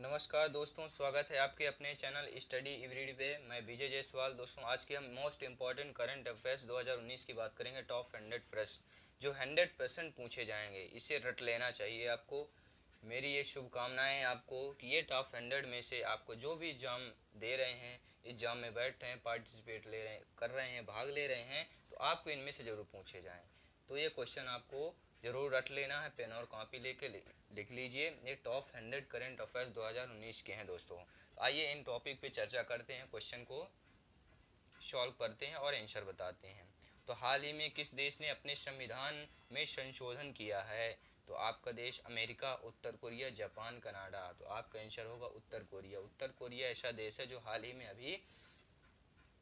नमस्कार दोस्तों, स्वागत है आपके अपने चैनल स्टडी एवरीडे पे। मैं विजय जायसवाल। दोस्तों आज के हम मोस्ट इम्पॉर्टेंट करंट अफेयर्स 2019 की बात करेंगे। टॉप 100 फ्रेश जो 100% पूछे जाएंगे, इसे रट लेना चाहिए आपको। मेरी ये शुभकामनाएं आपको कि ये टॉप 100 में से आपको जो भी एग्ज़ाम दे रहे हैं, एग्ज़ाम में बैठ रहे हैं, पार्टिसिपेट ले रहे हैं, कर रहे हैं, भाग ले रहे हैं, तो आपको इनमें से ज़रूर पूछे जाएँ। तो ये क्वेश्चन आपको ज़रूर रट लेना है। पेन और कॉपी लेके लिख लीजिए। ये टॉप 100 करंट अफेयर्स 2019 के हैं दोस्तों। आइए इन टॉपिक पे चर्चा करते हैं, क्वेश्चन को सॉल्व करते हैं और आंसर बताते हैं। तो हाल ही में किस देश ने अपने संविधान में संशोधन किया है? तो आपका देश अमेरिका, उत्तर कोरिया, जापान, कनाडा। तो आपका आंसर होगा उत्तर कोरिया। उत्तर कोरिया ऐसा देश है जो हाल ही में अभी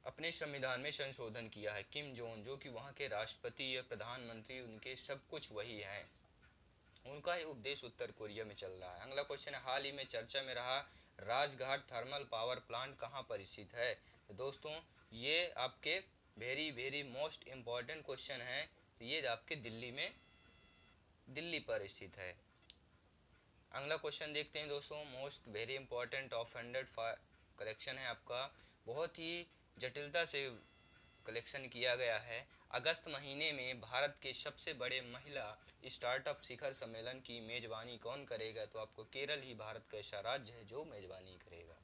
अपने संविधान में संशोधन किया है। किम जोंग जो कि वहाँ के राष्ट्रपति या प्रधानमंत्री, उनके सब कुछ वही हैं, उनका ही उपदेश उत्तर कोरिया में चल रहा है। अगला क्वेश्चन है, हाल ही में चर्चा में रहा राजघाट थर्मल पावर प्लांट कहाँ पर स्थित है? तो दोस्तों ये आपके very very most important question है। तो ये आपके दिल्ली में, दिल्ली पर स्थित है। अगला क्वेश्चन देखते हैं दोस्तों, most very important of 100 collection है आपका। बहुत ही जटिलता से कलेक्शन किया गया है। अगस्त महीने में भारत के सबसे बड़े महिला स्टार्टअप शिखर सम्मेलन की मेज़बानी कौन करेगा? तो आपको केरल ही भारत का ऐसा राज्य है जो मेज़बानी करेगा।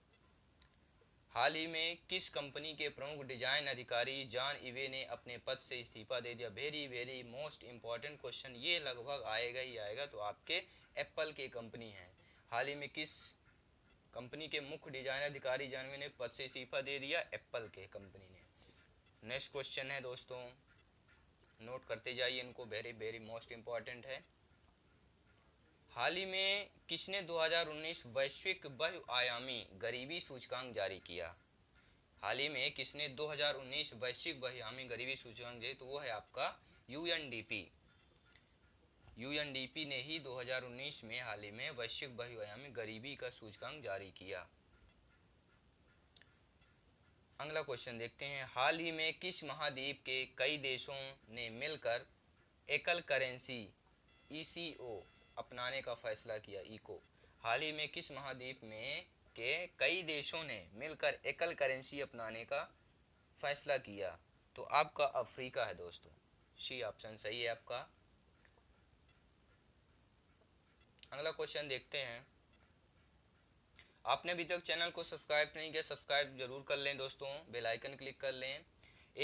हाल ही में किस कंपनी के प्रमुख डिजाइन अधिकारी जॉन इवे ने अपने पद से इस्तीफा दे दिया? Very very most important question, ये लगभग आएगा ही आएगा। तो आपके एप्पल की कंपनी है। हाल ही में किस कंपनी के मुख्य डिजाइन अधिकारी जानवी ने पद से इस्तीफा दे दिया? एप्पल के कंपनी ने। नेक्स्ट क्वेश्चन है दोस्तों, नोट करते जाइए इनको, वेरी वेरी मोस्ट इम्पॉर्टेंट है। हाल ही में किसने 2019 वैश्विक बहुआयामी गरीबी सूचकांक जारी किया? हाल ही में किसने 2019 वैश्विक बहुआयामी गरीबी सूचकांक दिए? तो वो है आपका यूएनडीपी। यूएनडीपी ने ही 2019 में हाल ही में वैश्विक बहुआयामी गरीबी का सूचकांक जारी किया। अगला क्वेश्चन देखते हैं, हाल ही में किस महाद्वीप के कई देशों ने मिलकर एकल करेंसी ईसीओ अपनाने का फैसला किया? इको। हाल ही में किस महाद्वीप में के कई देशों ने मिलकर एकल करेंसी अपनाने का फैसला किया? तो आपका अफ्रीका है दोस्तों। सी ऑप्शन सही है आपका। अगला क्वेश्चन देखते हैं, आपने अभी तक चैनल को सब्सक्राइब नहीं किया, सब्सक्राइब जरूर कर लें दोस्तों, बेल आइकन क्लिक कर लें।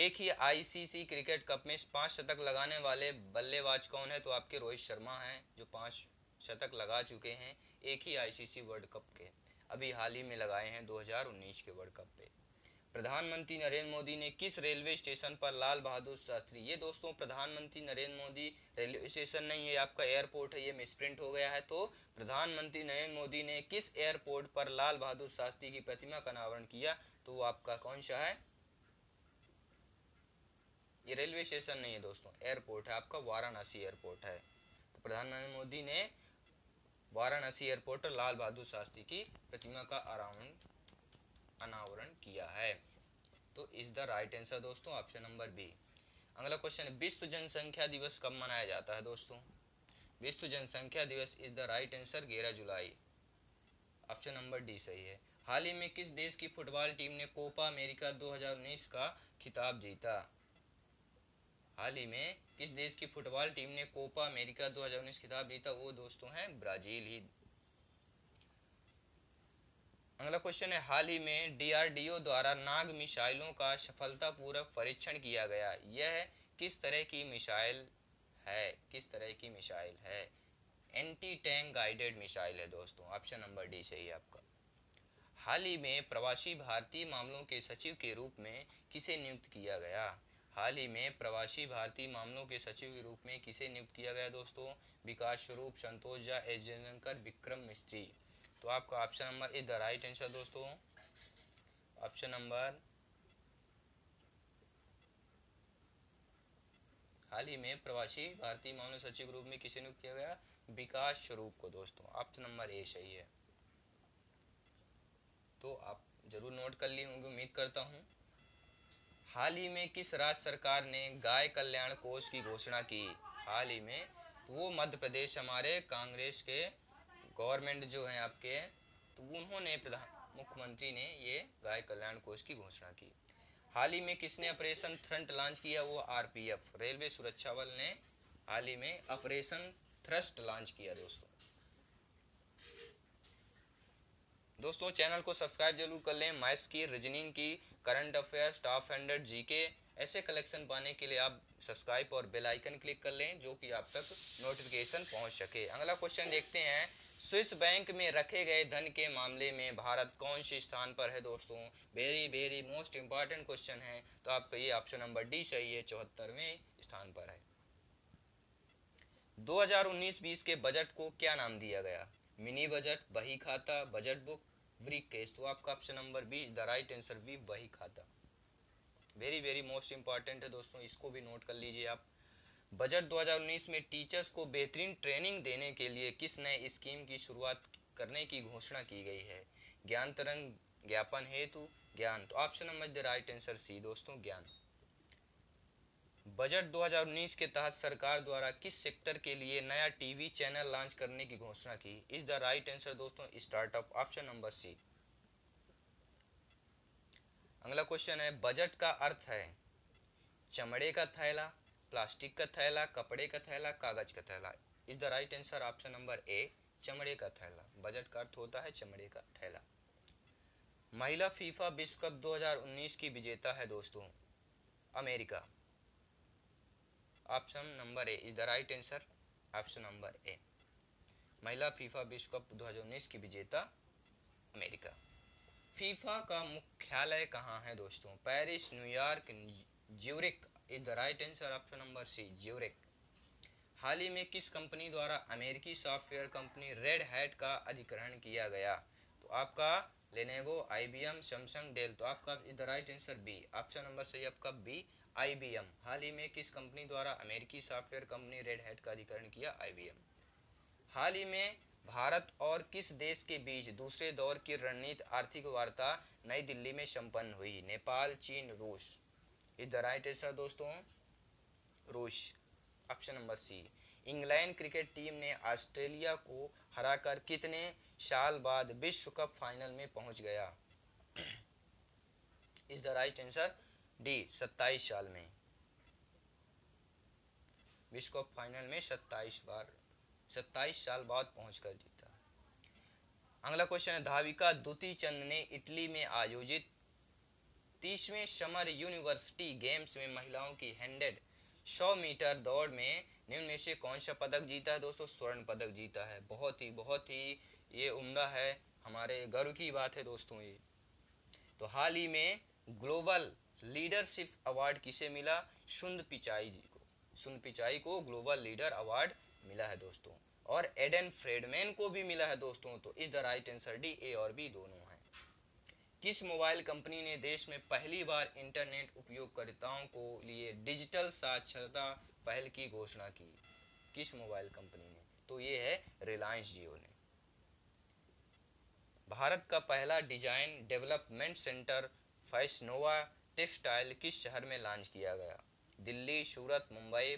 एक ही आईसीसी क्रिकेट कप में 5 शतक लगाने वाले बल्लेबाज कौन है? तो आपके रोहित शर्मा हैं जो 5 शतक लगा चुके हैं एक ही आईसीसी वर्ल्ड कप के, अभी हाल ही में लगाए हैं 2019 के वर्ल्ड कप पे। प्रधानमंत्री नरेंद्र मोदी ने किस रेलवे स्टेशन पर लाल बहादुर शास्त्री? ये दोस्तों प्रधानमंत्री नरेंद्र मोदी रेलवे स्टेशन नहीं है, आपका एयरपोर्ट है, ये मिसप्रिंट हो गया है। तो प्रधानमंत्री नरेंद्र मोदी ने किस एयरपोर्ट पर लाल बहादुर शास्त्री की प्रतिमा का अनावरण किया? तो वो आपका कौन सा है? ये रेलवे स्टेशन नहीं है दोस्तों, एयरपोर्ट है आपका वाराणसी एयरपोर्ट है। तो प्रधानमंत्री मोदी ने वाराणसी एयरपोर्ट पर लाल बहादुर शास्त्री की प्रतिमा का अनावरण किया है। तो इज द राइट आंसर दोस्तों, ऑप्शन नंबर बी। अगला क्वेश्चन है, विश्व जनसंख्या दिवस कब मनाया जाता है? दोस्तों विश्व जनसंख्या दिवस इज द राइट आंसर 11 जुलाई, ऑप्शन नंबर डी सही है। हाल ही में किस देश की फुटबॉल टीम ने कोपा अमेरिका 2019 का खिताब जीता? हाल ही में किस देश की फुटबॉल टीम ने कोपा अमेरिका 2019 खिताब जीता? वो दोस्तों है ब्राज़ील ही। अगला क्वेश्चन है, हाल ही में डीआरडीओ द्वारा नाग मिसाइलों का सफलतापूर्वक परीक्षण किया गया, यह किस तरह की मिसाइल है? किस तरह की मिसाइल है? एंटी टैंक गाइडेड मिसाइल है दोस्तों, ऑप्शन नंबर डी सही है आपका। हाल ही में प्रवासी भारतीय मामलों के सचिव के रूप में किसे नियुक्त किया गया? हाल ही में प्रवासी भारतीय मामलों के सचिव के रूप में किसे नियुक्त किया गया दोस्तों? विकास स्वरूप, संतोष झा, एस जयशंकर, विक्रम मिस्त्री। तो आपका option number is the right answer दोस्तों, ऑप्शन नंबर। हाल ही में प्रवासी भारतीय मामलों सचिव रूप में किसे नियुक्त किया गया? विकास स्वरूप को दोस्तों, ऑप्शन नंबर ए सही है। तो आप जरूर नोट कर लिए होंगे, उम्मीद करता हूं। हाल ही में किस राज्य सरकार ने गाय कल्याण कोष की घोषणा की? हाल ही में, तो वो मध्य प्रदेश हमारे कांग्रेस के गवर्नमेंट जो हैं आपके तो उन्होंने मुख्यमंत्री ने ये गाय कल्याण कोष की घोषणा की। हाल ही में किसने ऑपरेशन थ्रस्ट लॉन्च किया? वो आरपीएफ रेलवे सुरक्षा बल ने हाल ही में ऑपरेशन थ्रस्ट लॉन्च किया। दोस्तों चैनल को सब्सक्राइब जरूर कर लें। मैथ्स की, रीजनिंग की, करंट अफेयर्स, टॉप 100, जीके ऐसे कलेक्शन पाने के लिए आप सब्सक्राइब और बेल आइकन क्लिक कर लें जो कि आप तक नोटिफिकेशन पहुंच सके। अगला क्वेश्चन देखते हैं। स्विस बैंक में रखे गए धन के मामले में भारत कौन से स्थान पर है? दोस्तों वेरी मोस्ट इम्पॉर्टेंट क्वेश्चन है, तो आपका ये ऑप्शन नंबर डी सही है, 74वें स्थान पर है। 2019-20 के बजट को क्या नाम दिया गया? मिनी बजट, बही खाता, बजट बुक, ब्रीफ केस। तो आपका option number B the right answer, B बही खाता। वेरी मोस्ट इम्पॉर्टेंट है दोस्तों, इसको भी नोट कर लीजिए आप। बजट 2019 में टीचर्स को बेहतरीन ट्रेनिंग देने के लिए किस नए स्कीम की शुरुआत करने की घोषणा की गई है? ज्ञान तरंग, ज्ञापन हेतु, ज्ञान। तो option number the right answer C दोस्तों, ज्ञान। बजट 2019 के तहत सरकार द्वारा किस सेक्टर के लिए नया टीवी चैनल लॉन्च करने की घोषणा की? इज द राइट आंसर दोस्तों स्टार्टअप, ऑप्शन नंबर सी। अगला क्वेश्चन है, बजट का अर्थ है चमड़े का थैला, प्लास्टिक का थैला, कपड़े का थैला, कागज का थैला। Is the right answer option number A चमड़े का थैला। बजट का अर्थ होता है चमड़े का थैला। महिला फीफा विश्व कप 2019 की विजेता है दोस्तों America. Option number A is the right answer, option number A. महिला फीफा विश्व कप 2019 की विजेता अमेरिका। फीफा का मुख्यालय कहाँ है दोस्तों? Paris, New York, Zurich. Is the right answer option number C Zurich. हाल ही में किस कंपनी द्वारा अमेरिकी सॉफ्टवेयर कंपनी रेड हैट का अधिग्रहण किया गया? तो आपका लेनेवो, आईबीएम, सैमसंग, डेल। तो आपका is the right answer B, option number सही आपका बी आईबीएम। हाल ही में किस कंपनी द्वारा अमेरिकी सॉफ्टवेयर कंपनी रेड हैट का अधिग्रहण किया? आईबीएम। हाल ही में भारत और किस देश के बीच दूसरे दौर की रणनीति आर्थिक वार्ता नई दिल्ली में संपन्न हुई? नेपाल, चीन, रूस। इज द राइट आंसर दोस्तों रूस, option number C. England cricket team ने ऑस्ट्रेलिया को हराकर कितने साल बाद विश्व कप फाइनल में पहुंच गया? Is the right answer D 27 साल में। विश्व कप फाइनल में 27 साल बाद पहुंचकर जीता। अगला क्वेश्चन है, धाविका दुती चंद ने इटली में आयोजित 30वें समर यूनिवर्सिटी गेम्स में महिलाओं की 100 मीटर दौड़ में निम्न में से कौन सा पदक जीता है? दोस्तों स्वर्ण पदक जीता है। बहुत ही ये उम्दा है, हमारे गर्व की बात है दोस्तों ये। तो हाल ही में ग्लोबल लीडरशिप अवार्ड किसे मिला? सुंद पिचाई को ग्लोबल लीडर अवार्ड मिला है दोस्तों, और एडन फ्रेडमैन को भी मिला है दोस्तों। तो is the right answer D A और बी दोनों हैं। किस मोबाइल कंपनी ने देश में पहली बार इंटरनेट उपयोगकर्ताओं को लिए डिजिटल साक्षरता पहल की घोषणा की? किस मोबाइल कंपनी ने? तो ये है रिलायंस जियो ने। भारत का पहला design development centre Fashnova textile किस शहर में लॉन्च किया गया? Delhi, Surat, Mumbai.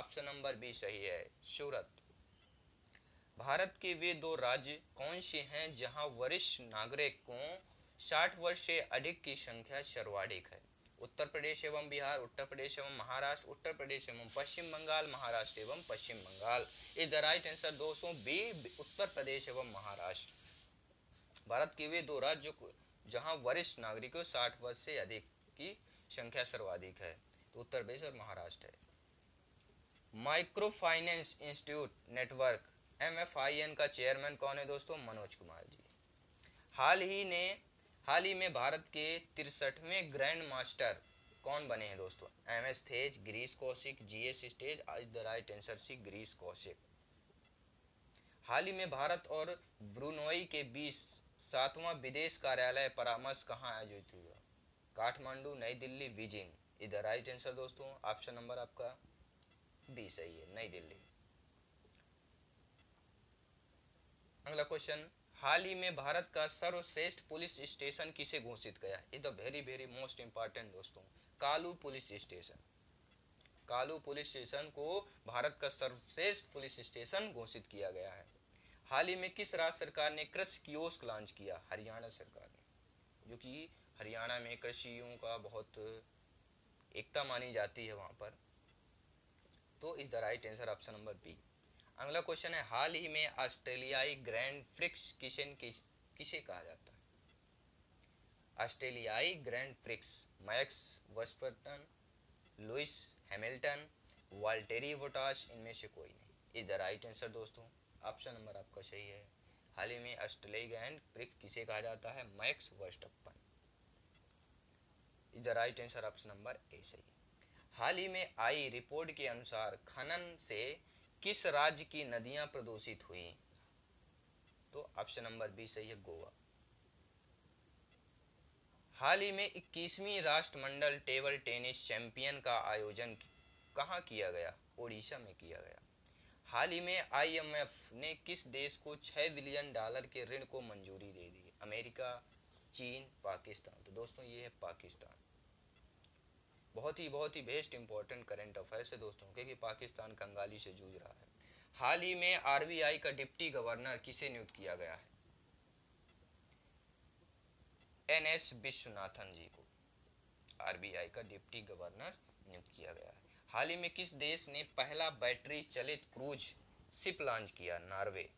Option number B सही है, सूरत। भारत के वे दो राज्य कौन से हैं जहां वरिष्ठ नागरिक को 60 वर्ष से अधिक की संख्या सर्वाधिक है? उत्तर प्रदेश एवं बिहार, उत्तर प्रदेश एवं महाराष्ट्र, उत्तर प्रदेश एवं पश्चिम बंगाल, महाराष्ट्र एवं Paschim Bangal. Is the right answer दोस्तों बी उत्तर प्रदेश एवं महाराष्ट्र। भारत के वे दो राज्य जहाँ वरिष्ठ नागरिकों 60 वर्ष से अधिक की संख्या सर्वाधिक है, तो उत्तर प्रदेश और महाराष्ट्र है। Micro finance institute network MFIN का चेयरमैन कौन है दोस्तों? मनोज कुमार जी। हाल ही में भारत के 63वें ग्रैंड मास्टर कौन बने हैं दोस्तों? MS थेज, ग्रीस कौशिक, GS स्टेज। Is the right answer C ग्रीस कौशिक। हाल ही में भारत और ब्रुनोई के बीच 7वां विदेश कार्यालय परामर्श कहाँ आयोजित हुआ? काठमांडू, नई दिल्ली, बीजिंग। इधर राइट आंसर दोस्तों ऑप्शन नंबर आपका बी सही है, नई दिल्ली। अगला क्वेश्चन, हाल ही में भारत का सर्वश्रेष्ठ पुलिस स्टेशन किसे घोषित किया? Is the very most important दोस्तों Kalu police station. Kalu police station को भारत का सर्वश्रेष्ठ पुलिस स्टेशन घोषित किया गया है। हाल ही में किस राज्य सरकार ने कृषि कियोस्क लॉन्च किया? हरियाणा सरकार ने, जो कि हरियाणा में कृषियों का बहुत एकता मानी जाती है वहाँ पर। तो is the right answer option number B. अगला क्वेश्चन है, हाल ही में ऑस्ट्रेलियाई ग्रैंड प्रिक्स किसे कहा जाता है? ऑस्ट्रेलियाई grand prix Max Verstappen, Lewis Hamilton, Valtteri Bottas, इनमें से कोई नहीं। इस द राइट आंसर दोस्तों, ऑप्शन नंबर आपका सही है। हाल ही में ऑस्ट्रेलियाई ग्रैंड प्रिक्स किसे कहा जाता है? Max Verstappen. Is the right answer option number A सही। हाल ही में आई रिपोर्ट के अनुसार खनन से किस राज्य की नदियां प्रदूषित हुई? तो ऑप्शन नंबर बी सही है, गोवा। हाल ही में 21वीं राष्ट्रमंडल टेबल टेनिस चैंपियन का आयोजन कहाँ किया गया? ओडिशा में किया गया। हाल ही में आईएमएफ ने किस देश को $6 बिलियन के ऋण को मंजूरी दे दी? अमेरिका, चीन, पाकिस्तान। तो दोस्तों ये है पाकिस्तान। बहुत ही बेस्ट इंपॉर्टेंट करंट अफेयर्स है दोस्तों, क्योंकि पाकिस्तान कंगाली से जूझ रहा है। हाल ही में आरबीआई का डिप्टी गवर्नर किसे नियुक्त किया गया है? एनएस विश्वनाथन जी को आरबीआई का डिप्टी गवर्नर नियुक्त किया गया है। हाल ही में किस देश ने पहला बैटरी चलित क्रूज शिप लॉन्च किया? नॉर्वे।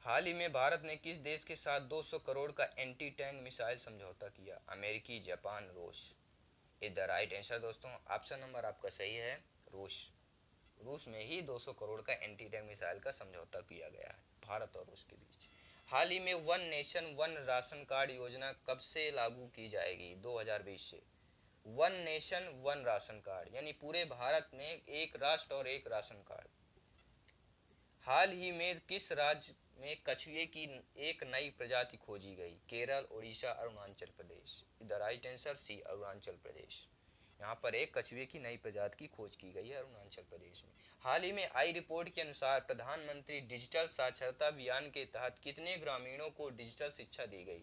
हाल ही में भारत ने किस देश के साथ 200 करोड़ का एंटी टैंक मिसाइल समझौता किया? अमेरिकी, जापान, रूस। इज द राइट आंसर दोस्तों, ऑप्शन नंबर आपका सही है, रूस। रूस में ही 200 करोड़ का एंटी टैंक मिसाइल का समझौता किया गया है भारत और रूस के बीच। हाल ही में one nation one ration card योजना कब से लागू की जाएगी? 2020 से। One nation one ration card यानी पूरे भारत में एक राष्ट्र और एक राशन कार्ड। हाल ही में किस राज्य में कछुए की एक नई प्रजाति खोजी गई? Kerala, Orissa, Arunachal Pradesh. The right answer C, Arunachal Pradesh. यहाँ पर एक कछुए की नई प्रजाति की खोज की गई है अरुणाचल प्रदेश में। हाल ही में आई रिपोर्ट के अनुसार प्रधानमंत्री डिजिटल साक्षरता अभियान के तहत कितने ग्रामीणों को डिजिटल शिक्षा दी गई?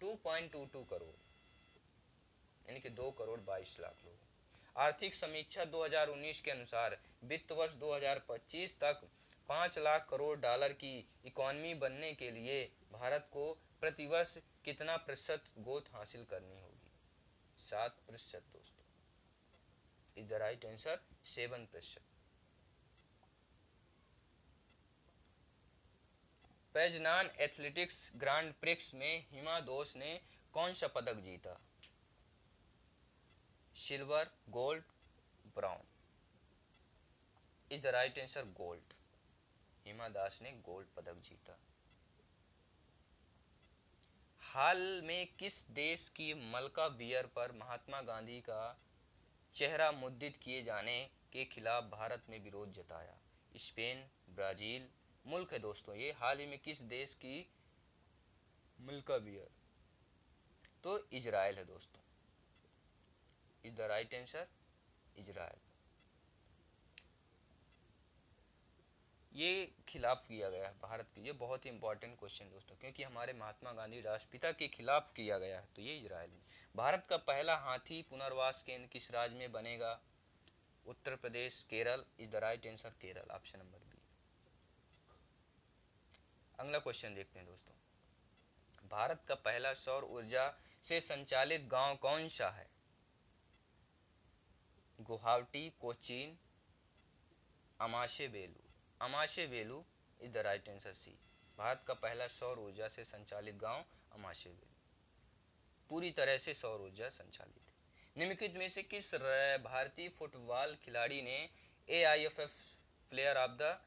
2.22 करोड़ यानी कि 2 करोड़ 22 लाख लोग। आर्थिक समीक्षा 2019 के अनुसार वित्त वर्ष 2025 तक $5 लाख करोड़ की इकोनॉमी बनने के लिए भारत को प्रतिवर्ष कितना प्रतिशत ग्रोथ हासिल करनी होगी? 7% दोस्तों। Is the right answer 7%। Poznan athletics grand prix में हिमा दास ने कौन सा पदक जीता? Silver, gold, brown. Is the right answer gold. Hima Das ने गोल्ड पदक जीता। हाल में किस देश की मलका बियर पर महात्मा गांधी का चेहरा मुद्रित किए जाने के खिलाफ भारत में विरोध जताया? स्पेन, ब्राजील मुल्क है दोस्तों ये। हाल ही में किस देश की मलका बियर? तो इजराइल है दोस्तों। Is the right answer Israel. ये खिलाफ किया गया है भारत के। ये बहुत ही इंपॉर्टेंट क्वेश्चन दोस्तों, क्योंकि हमारे महात्मा गांधी राष्ट्रपिता के खिलाफ किया गया है, तो ये इजराइल में। भारत का पहला हाथी पुनर्वास केंद्र किस राज्य में बनेगा? Uttar Pradesh, Kerala. Is the right answer Kerala, option number B. अगला क्वेश्चन देखते हैं दोस्तों, भारत का पहला सौर ऊर्जा से संचालित गाँव कौन सा है? Guwahati, Cochin, Amashevelu. Amashevelu is the right answer C. Bharat का पहला सौर ऊर्जा से संचालित गांव अमाशेवेलू पूरी तरह से सौर ऊर्जा संचालित है। निम्नलिखित में से किस भारतीय फुटबॉल खिलाड़ी ने AIFF player of the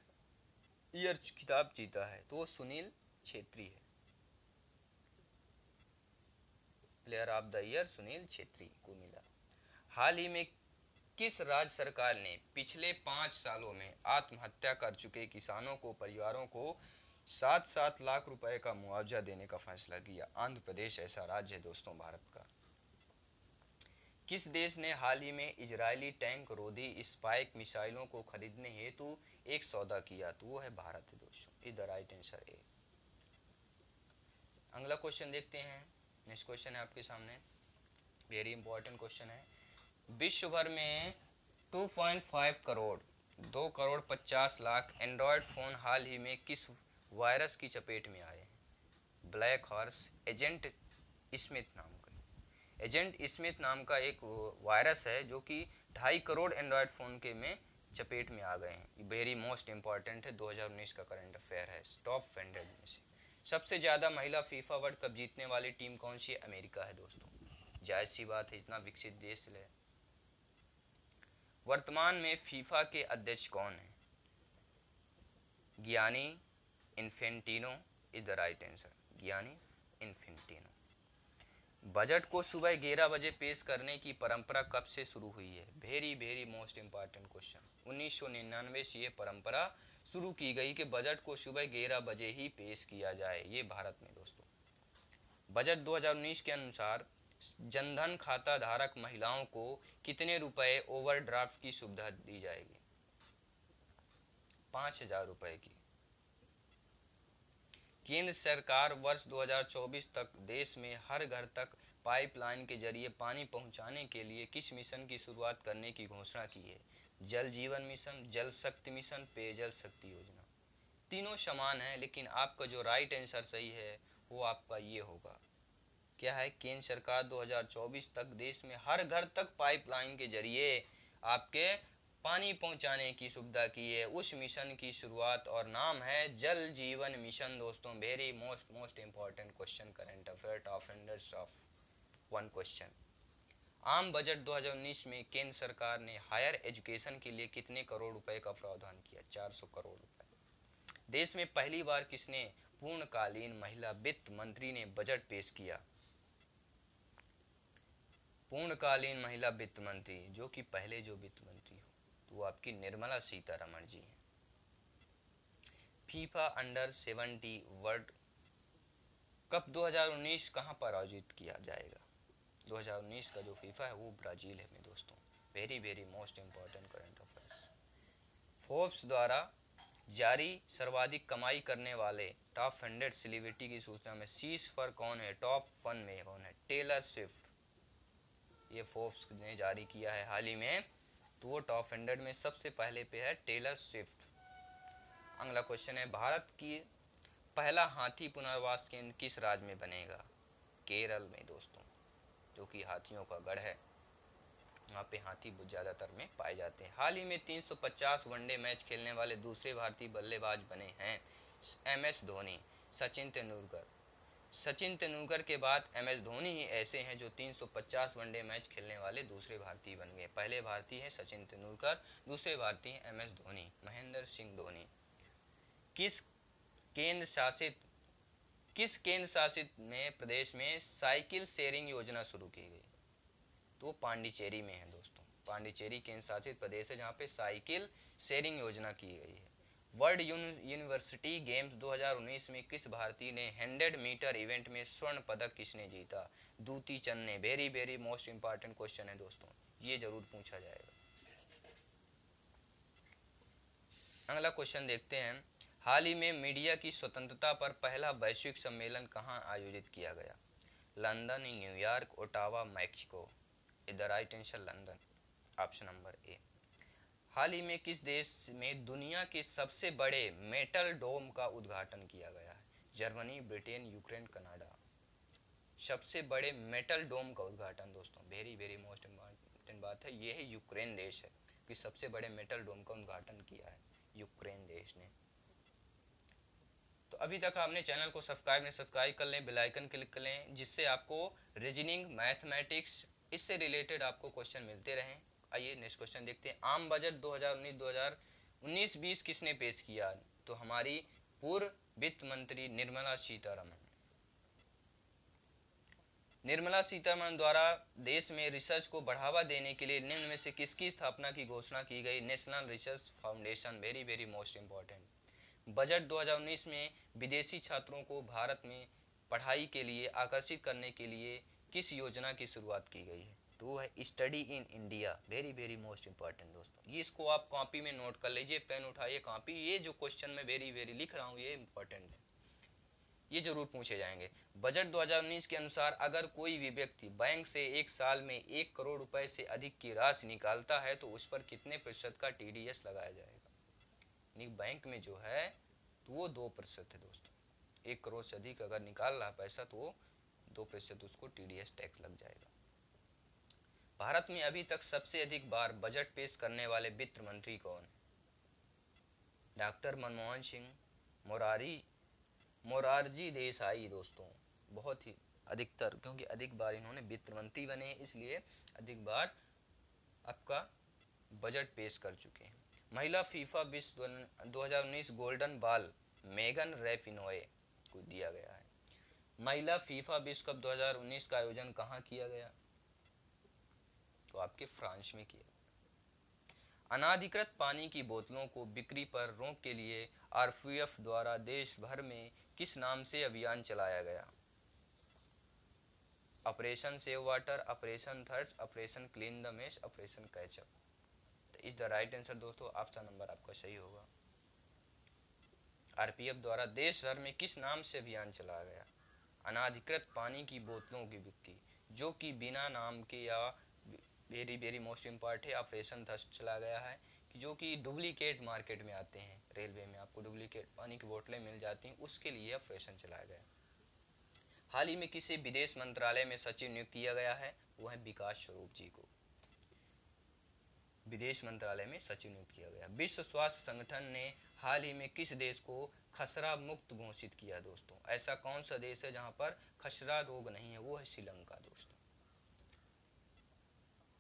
year खिताब जीता है? तो वो सुनील छेत्री है, player of the year Sunil Chhetri को मिला। हाल ही में किस राज्य सरकार ने पिछले 5 सालों में आत्महत्या कर चुके किसानों को परिवारों को 7-7 लाख रुपए का मुआवजा देने का फैसला किया? आंध्र प्रदेश ऐसा राज्य है दोस्तों भारत का। किस देश ने हाल ही में इजरायली टैंक रोधी स्पाइक मिसाइलों को खरीदने हेतु एक सौदा किया? तो वो है भारत दोस्तों। Is the right answer A. अगला क्वेश्चन देखते हैं, नेक्स्ट क्वेश्चन है आपके सामने, वेरी इंपॉर्टेंट क्वेश्चन है। विश्व भर में 2.5 करोड़ 2 करोड़ 50 लाख एंड्रॉयड फ़ोन हाल ही में किस वायरस की चपेट में आए हैं? ब्लैक हॉर्स, एजेंट स्मिथ नाम का। एजेंट स्मिथ नाम का एक वायरस है जो कि 2.5 करोड़ एंड्रॉयड फ़ोन के में चपेट में आ गए हैं। वेरी मोस्ट इम्पॉर्टेंट है, 2019 का करंट अफेयर है, टॉप 100 में से। सबसे ज़्यादा महिला फीफा वर्ल्ड कप जीतने वाली टीम कौन सी? अमेरिका है दोस्तों, जायज़ सी बात है, इतना विकसित देश है। वर्तमान में फीफा के अध्यक्ष कौन हैं? Gianni Infantino is the right answer, Gianni Infantino. Budget को सुबह 11 बजे पेश करने की परंपरा कब से शुरू हुई है? Very very most important question. 1999 से ये परंपरा शुरू की गई कि बजट को सुबह 11 बजे ही पेश किया जाए, ये भारत में दोस्तों। बजट 2019 के अनुसार जनधन खाता धारक महिलाओं को कितने रुपए ओवरड्राफ्ट की सुविधा दी जाएगी? 5,000 रुपये की। केंद्र सरकार वर्ष 2024 तक देश में हर घर तक पाइपलाइन के जरिए पानी पहुंचाने के लिए किस मिशन की शुरुआत करने की घोषणा की है? जल जीवन मिशन, जल शक्ति मिशन, पेयजल शक्ति योजना। तीनों समान हैं, लेकिन आपका जो राइट आंसर सही है वो आपका ये होगा, क्या है? केंद्र सरकार 2024 तक देश में हर घर तक पाइपलाइन के जरिए आपके पानी पहुंचाने की सुविधा की है। उस मिशन की शुरुआत और नाम है जल जीवन मिशन दोस्तों। Very most important question, current affair, top 100 of 1 question. आम बजट 2019 में केंद्र सरकार ने हायर एजुकेशन के लिए कितने करोड़ रुपए का प्रावधान किया? 400 करोड़ रुपए। देश में पहली बार किसने पूर्णकालीन महिला वित्त मंत्री ने बजट पेश किया? पूर्णकालीन महिला वित्त मंत्री, जो कि पहले जो वित्त मंत्री हो तो वो आपकी निर्मला सीतारमण जी हैं। फीफा अंडर 70 वर्ल्ड कप 2019 कहाँ पर आयोजित किया जाएगा? 2019 का जो फीफा है वो ब्राज़ील है में दोस्तों। Very very most important current affairs. Forbes द्वारा जारी सर्वाधिक कमाई करने वाले टॉप 100 सेलिब्रिटी की सूचना में शीर्ष पर कौन है? टॉप 1 में कौन है? Taylor Swift. ये फोर्ब्स ने जारी किया है हाल ही में, तो वो टॉप 100 में सबसे पहले पे है टेलर स्विफ्ट। अगला क्वेश्चन है, भारत की पहला हाथी पुनर्वास केंद्र किस राज्य में बनेगा? केरल में दोस्तों, जो कि हाथियों का गढ़ है, वहाँ पे हाथी बहुत ज़्यादातर में पाए जाते हैं। हाल ही में 350 वनडे मैच खेलने वाले दूसरे भारतीय बल्लेबाज बने हैं MS धोनी, सचिन तेंदुलकर। सचिन तेंदुलकर के बाद MS धोनी ही ऐसे हैं जो 350 वनडे मैच खेलने वाले दूसरे भारतीय बन गए। पहले भारतीय हैं सचिन तेंदुलकर, दूसरे भारतीय हैं MS धोनी, महेंद्र सिंह धोनी। किस केंद्र शासित में प्रदेश में साइकिल शेयरिंग योजना शुरू की गई? तो पांडिचेरी में है दोस्तों। पांडिचेरी केंद्र शासित प्रदेश है जहाँ पे साइकिल शेयरिंग योजना की गई है। वर्ल्ड यूनिवर्सिटी गेम्स 2019 में किस भारतीय ने 100 मीटर इवेंट में स्वर्ण पदक किसने जीता? दूती चंद ने। Very very most important question है दोस्तों, ये जरूर पूछा जाएगा। अगला क्वेश्चन देखते हैं, हाल ही में मीडिया की स्वतंत्रता पर पहला वैश्विक सम्मेलन कहाँ आयोजित किया गया? London, New York, Ottawa, Mexico. The right answer London, option number A. हाल ही में किस देश में दुनिया के सबसे बड़े मेटल डोम का उद्घाटन किया गया है? Germany, Britain, Ukraine, Canada. सबसे बड़े मेटल डोम का उद्घाटन दोस्तों, वेरी वेरी मोस्ट इम्पॉर्टेंट बात है, यह है यूक्रेन देश है कि सबसे बड़े मेटल डोम का उद्घाटन किया है यूक्रेन देश ने। तो अभी तक आपने चैनल को सब्सक्राइब कर लें, बेल आइकन क्लिक कर लें, जिससे आपको रीजनिंग, मैथमेटिक्स, इससे रिलेटेड आपको क्वेश्चन मिलते रहें। आइए नेक्स्ट क्वेश्चन देखते हैं, आम बजट 2019-20 किसने पेश किया? तो हमारी पूर्व वित्त मंत्री निर्मला सीतारमण द्वारा देश में रिसर्च को बढ़ावा देने के लिए निम्न में से किसकी स्थापना की घोषणा की गई? National research foundation. Very very most important. Budget 2019 में विदेशी छात्रों को भारत में पढ़ाई के लिए आकर्षित करने के लिए किस योजना की शुरुआत की गई है? तो है study in India. Very very most important दोस्तों, ये इसको आप कॉपी में नोट कर लीजिए, पेन उठाइए, कॉपी, ये जो क्वेश्चन मैं वेरी वेरी लिख रहा हूँ ये इम्पॉर्टेंट है। ये जरूर पूछे जाएंगे। बजट 2019 के अनुसार अगर कोई भी व्यक्ति बैंक से एक साल में 1 करोड़ रुपए से अधिक की राशि निकालता है तो उस पर कितने प्रतिशत का TDS लगाया जाएगा। बैंक में जो है तो वो 2% है दोस्तों, 1 करोड़ से अधिक अगर निकाल रहा पैसा तो वो 2% उसको TDS टैक्स लग जाएगा। भारत में अभी तक सबसे अधिक बार बजट पेश करने वाले वित्त मंत्री कौन? डॉक्टर मनमोहन सिंह, मोरारजी देसाई दोस्तों, बहुत ही अधिकतर, क्योंकि अधिक बार इन्होंने वित्त मंत्री बने इसलिए अधिक बार आपका बजट पेश कर चुके हैं। महिला फीफा विश्व 2019 गोल्डन बॉल मेगन रैपिनोए को दिया गया है। महिला फीफा विश्व कप 2019 का आयोजन कहाँ किया गया? तो आपके फ्रांस में किया। अनाधिकृत पानी की बोतलों को बिक्री पर रोक के लिए RPF द्वारा देश भर में किस नाम से अभियान चलाया गया? Operation save water, operation thrust, operation clean the mess, operation catch up. तो इज द राइट आंसर दोस्तों, ऑप्शन नंबर आपका सही होगा। RPF द्वारा देश भर में किस नाम से अभियान चलाया गया? अनाधिकृत पानी की बोतलों की बिक्री जो कि बिना नाम के या वेरी वेरी मोस्ट इम्पॉर्टेंट है। ऑपरेशन थ्रस्ट चला गया है कि जो कि डुप्लीकेट मार्केट में आते हैं, रेलवे में आपको डुप्लीकेट पानी की बोतलें मिल जाती हैं, उसके लिए ऑपरेशन चलाया गया। हाल ही में किसी विदेश मंत्रालय में सचिव नियुक्त किया गया है, वह है विकास स्वरूप जी को विदेश मंत्रालय में सचिव नियुक्त किया गया। विश्व स्वास्थ्य संगठन ने हाल ही में किस देश को खसरा मुक्त घोषित किया दोस्तों? ऐसा कौन सा देश है जहाँ पर खसरा रोग नहीं है? वो है श्रीलंका दोस्तों।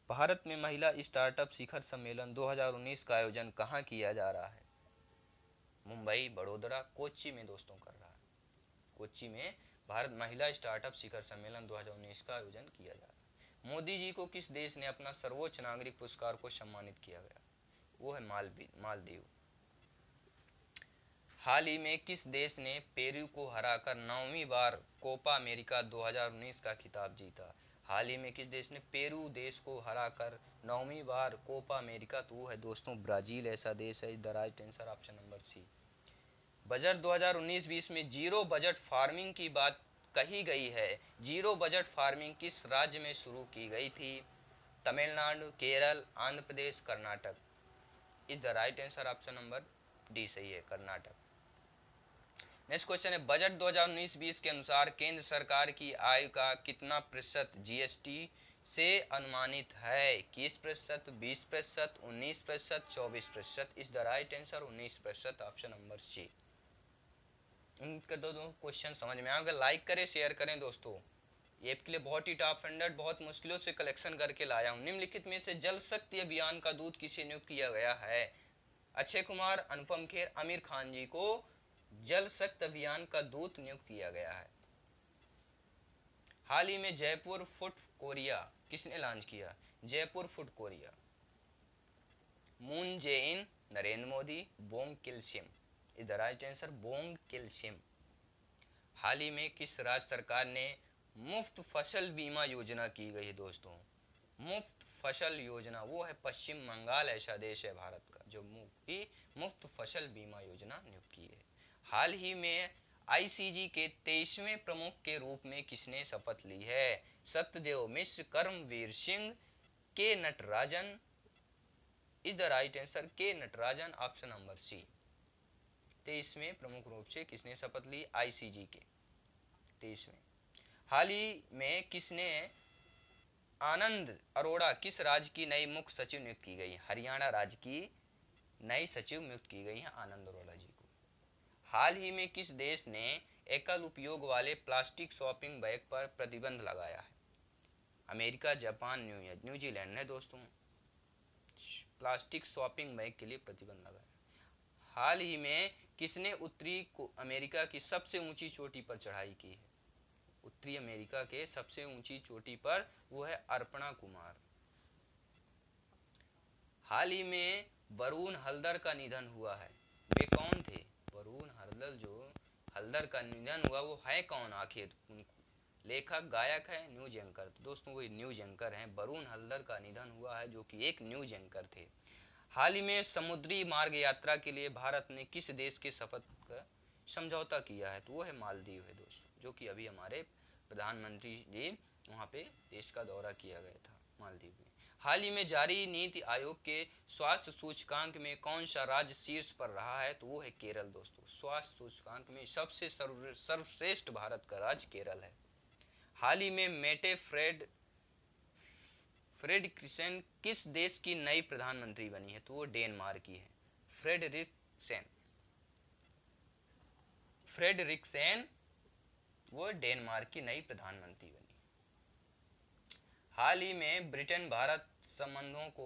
भारत में महिला स्टार्टअप शिखर सम्मेलन 2019 का आयोजन कहाँ किया जा रहा है? मुंबई, बड़ोदरा, कोच्चि में दोस्तों कर रहा है। कोच्चि में भारत महिला स्टार्टअप शिखर सम्मेलन 2019 का आयोजन किया जा रहा है। मोदी जी को किस देश ने अपना सर्वोच्च नागरिक पुरस्कार को सम्मानित किया गया? वो है मालदीव। हाल ही में किस देश ने पेरू को हराकर 9वीं बार कोपा अमेरिका 2019 का खिताब जीता? हाल ही में किस देश ने पेरू देश को हराकर 9वीं बार कोपा अमेरिका, तो है दोस्तों ब्राज़ील ऐसा देश है। The right answer option number C. Budget 2019-20 में जीरो बजट फार्मिंग की बात कही गई है। जीरो बजट फार्मिंग किस राज्य में शुरू की गई थी? Tamil Nadu, Kerala, Andhra Pradesh, Karnataka. Is the right answer option number D सही है, कर्नाटक। नेक्स्ट क्वेश्चन है, बजट 2019-20 के अनुसार केंद्र सरकार की आय का कितना प्रतिशत GST से अनुमानित है? 21%, 20%, 19%, 24%। Is the right answer 19% option number C. इनका दो क्वेश्चन समझ में आएगा, लाइक करें, शेयर करें दोस्तों। ये आपके लिए बहुत ही टॉप 100 बहुत मुश्किलों से कलेक्शन करके लाया हूँ। निम्नलिखित में से जल शक्ति अभियान का दूत किसे नियुक्त किया गया है? अक्षय कुमार, अनुपम खेर, आमिर खान जी को जल शक्ति अभियान का दूत नियुक्त किया गया है। हाल ही में जयपुर फूड कोरिया किसने लॉन्च किया? Jaipur food Korea, Moon Jae इन, नरेंद्र मोदी, बोंग किलसिम। इज द राइट आंसर बोंग किलसिम। हाल ही में किस राज्य सरकार ने मुफ्त फसल बीमा योजना की गई है दोस्तों? मुफ्त फसल योजना, वो है पश्चिम बंगाल ऐसा देश है भारत का जो मुफ्त फसल बीमा योजना नियुक्त की है। हाल ही में ICG के 23वें प्रमुख के रूप में किसने शपथ ली है? सत्यदेव मिश्र, कर्मवीर Singh, K Natarajan. Is the right answer K Natarajan option number C. 23वें प्रमुख रूप से किसने शपथ ली? ICG के 23वें। हाल ही में किसने आनंद अरोड़ा किस राज्य की नई मुख्य सचिव नियुक्त की गई? हरियाणा राज्य की नई सचिव नियुक्त की गई है आनंद अरोड़ा जी। हाल ही में किस देश ने एकल उपयोग वाले प्लास्टिक शॉपिंग बैग पर प्रतिबंध लगाया है? अमेरिका, जापान, न्यूजीलैंड ने दोस्तों प्लास्टिक शॉपिंग बैग के लिए प्रतिबंध लगाया। हाल ही में किसने उत्तरी अमेरिका की सबसे ऊंची चोटी पर चढ़ाई की है? उत्तरी अमेरिका के सबसे ऊंची चोटी पर, वो है अर्पणा कुमार। हाल ही में वरुण हल्दर का निधन हुआ है, वे कौन थे? वरुण हल्दर जो हल्दर का निधन हुआ वो है कौन? आखिर लेखक, गायक है, न्यूज एंकर। दोस्तों वो न्यूज एंकर हैं। वरुण हल्दर का निधन हुआ है जो कि एक न्यूज एंकर थे। हाल ही में समुद्री मार्ग यात्रा के लिए भारत ने किस देश के शपथ समझौता किया है, तो वो है मालदीव है दोस्तों, जो कि अभी हमारे प्रधानमंत्री जी वहाँ पे देश का दौरा किया गया था मालदीव में। हाल ही में जारी नीति आयोग के स्वास्थ्य सूचकांक में कौन सा राज्य शीर्ष पर रहा है, तो वो है केरल दोस्तों। स्वास्थ्य सूचकांक में सबसे सर्वश्रेष्ठ भारत का राज्य केरल है। हाल ही में मेटे फ्रेडरिक्सन किस देश की नई प्रधानमंत्री बनी है, तो वो डेनमार्क की है। फ्रेडरिक्सन वो डेनमार्क की नई प्रधानमंत्री बनी। हाल ही में ब्रिटेन भारत संबंधों को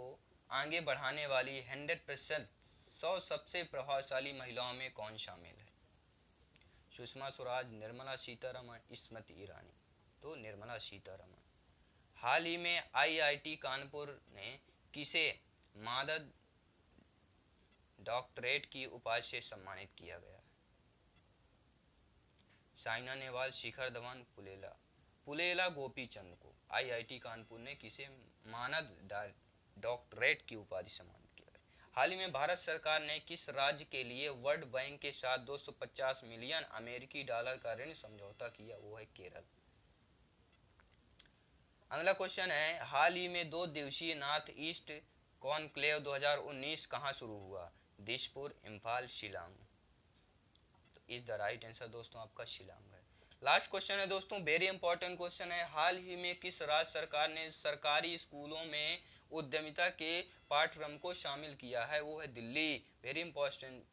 आगे बढ़ाने वाली 100% 100 सबसे प्रभावशाली महिलाओं में कौन शामिल है, सुषमा स्वराज, निर्मला सीतारमण, स्मृति ईरानी, तो निर्मला सीतारमण। हाल ही में आईआईटी कानपुर ने किसे मादद डॉक्टरेट की उपाधि से सम्मानित किया गया है, साइना नेहवाल, शिखर धवन, पुलेला गोपीचंद को आईआईटी कानपुर ने किसे मानद डॉक्टरेट की उपाधि सम्मानित किया गया। हाल ही में भारत सरकार ने किस राज्य के लिए वर्ल्ड बैंक के साथ 250 मिलियन अमेरिकी डॉलर का ऋण समझौता किया, वो है केरल। अगला क्वेश्चन है, हाल ही में 2 दिवसीय नॉर्थ ईस्ट कॉन्क्लेव 2019 कहाँ शुरू हुआ, दिसपुर, इम्फाल, शिलांग, तो इज द राइट आंसर दोस्तों आपका शिलांग है। लास्ट क्वेश्चन है दोस्तों, वेरी इंपॉर्टेंट क्वेश्चन है, हाल ही में किस राज्य सरकार ने सरकारी स्कूलों में उद्यमिता के पाठ्यक्रम को शामिल किया है, वो है दिल्ली। Very important